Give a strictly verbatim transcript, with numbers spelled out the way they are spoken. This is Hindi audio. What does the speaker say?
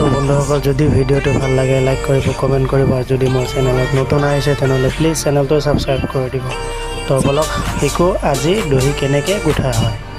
तो बंधुसक जो भिडियो तो भल लगे लाइक कमेंट कर मोर चेनेल नतुन आइसे प्लिज चेनेल सब्सक्राइब कर दी। तो बोलक शिको आज दही केनेके गुठा है।